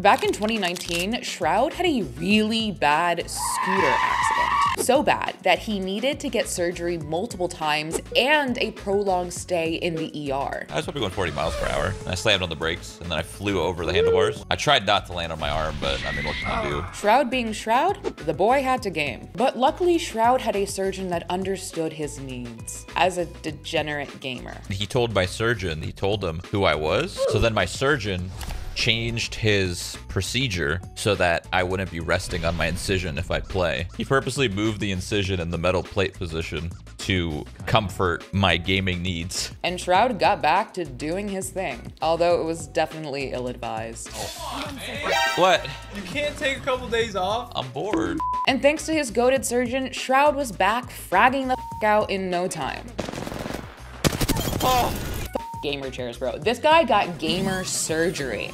Back in 2019, Shroud had a really bad scooter accident. So bad that he needed to get surgery multiple times and a prolonged stay in the ER. I was probably going 40 miles per hour. I slammed on the brakes and then I flew over the handlebars. I tried not to land on my arm, but I mean, what can you do? Shroud being Shroud, the boy had to game. But luckily, Shroud had a surgeon that understood his needs as a degenerate gamer. He told him who I was. So then my surgeon changed his procedure so that I wouldn't be resting on my incision if I play. He purposely moved the incision in the metal plate position to comfort my gaming needs. And Shroud got back to doing his thing, although it was definitely ill-advised. What? You can't take a couple days off? I'm bored. And thanks to his goated surgeon, Shroud was back fragging the f out in no time. Oh. Gamer chairs, bro. This guy got gamer surgery.